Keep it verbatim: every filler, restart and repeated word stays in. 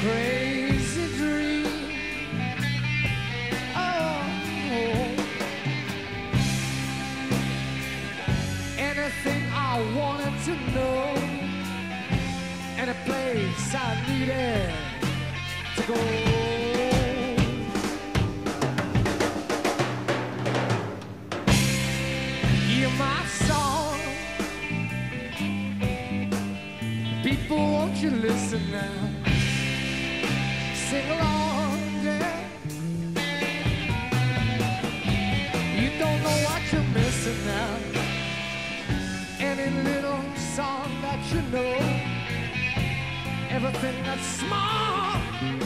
crazy dream. Oh, anything I wanted to know, any place I needed to go. My song, people, won't you listen now? Sing along, yeah. You don't know what you're missing now. Any little song that you know, everything that's small.